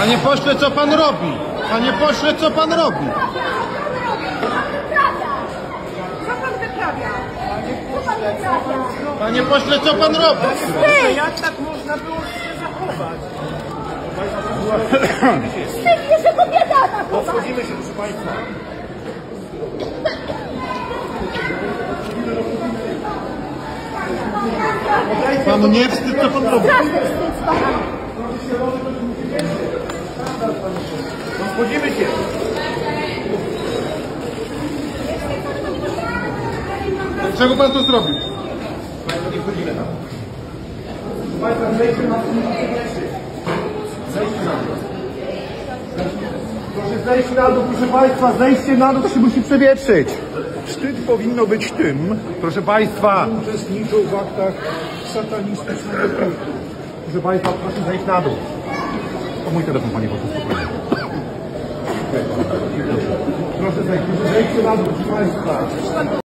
Panie pośle, co pan robi? Panie pośle, co pan robi? Panie pośle, co pan robi? Jak tak można było się zachować? Wstydnie, że kobieta atakować! Posłuchajmy się, proszę państwa. Panu nie wstyd, co pan robi? Zgodzimy się. Dlaczego pan to zrobił? Państwo, nie wchodzimy tam. Państwo, zejdźcie na to. Zejdźcie na to. Proszę zejść na dół, proszę państwa, zejście na dół, to się musi przewietrzyć. Wstyd powinno być tym, proszę państwa, uczestniczył w aktach satanistycznego kultu. Proszę państwa, proszę zejść na dół. To mój telefon, panie posłu, spokojnie. Proszę zejść na dół, proszę państwa.